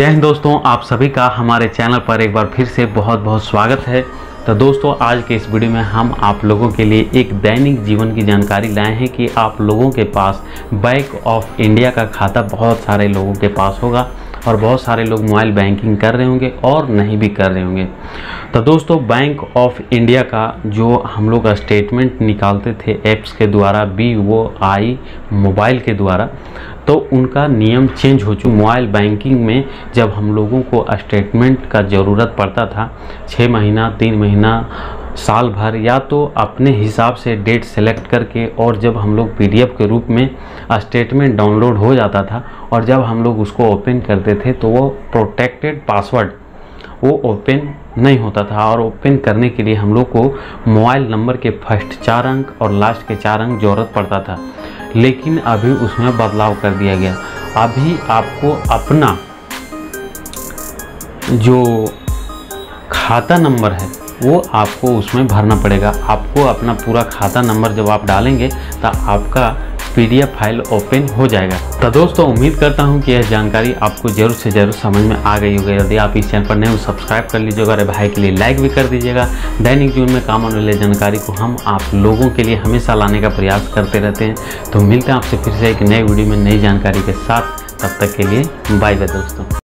जय हिंद दोस्तों, आप सभी का हमारे चैनल पर एक बार फिर से बहुत बहुत स्वागत है। तो दोस्तों, आज के इस वीडियो में हम आप लोगों के लिए एक दैनिक जीवन की जानकारी लाए हैं कि आप लोगों के पास बैंक ऑफ इंडिया का खाता बहुत सारे लोगों के पास होगा और बहुत सारे लोग मोबाइल बैंकिंग कर रहे होंगे और नहीं भी कर रहे होंगे। तो दोस्तों, बैंक ऑफ इंडिया का जो हम लोग स्टेटमेंट निकालते थे ऐप्स के द्वारा, BOI मोबाइल के द्वारा, तो उनका नियम चेंज हो चुका। मोबाइल बैंकिंग में जब हम लोगों को स्टेटमेंट का ज़रूरत पड़ता था 6 महीना, 3 महीना, साल भर, या तो अपने हिसाब से डेट सेलेक्ट करके, और जब हम लोग PDF के रूप में स्टेटमेंट डाउनलोड हो जाता था और जब हम लोग उसको ओपन करते थे तो वो प्रोटेक्टेड पासवर्ड वो ओपन नहीं होता था। और ओपन करने के लिए हम लोग को मोबाइल नंबर के फर्स्ट 4 अंक और लास्ट के 4 अंक ज़रूरत पड़ता था, लेकिन अभी उसमें बदलाव कर दिया गया। अभी आपको अपना जो खाता नंबर है वो आपको उसमें भरना पड़ेगा। आपको अपना पूरा खाता नंबर जब आप डालेंगे तो आपका PDF फाइल ओपन हो जाएगा। तो दोस्तों, उम्मीद करता हूं कि यह जानकारी आपको जरूर से जरूर समझ में आ गई होगी। यदि आप इस चैनल पर नए हो, सब्सक्राइब कर लीजिएगा और भाई के लिए लाइक भी कर दीजिएगा। दैनिक जीवन में काम आने वाली जानकारी को हम आप लोगों के लिए हमेशा लाने का प्रयास करते रहते हैं। तो मिलते हैं आपसे फिर से एक नए वीडियो में नई जानकारी के साथ। तब तक के लिए बाय बाय दोस्तों।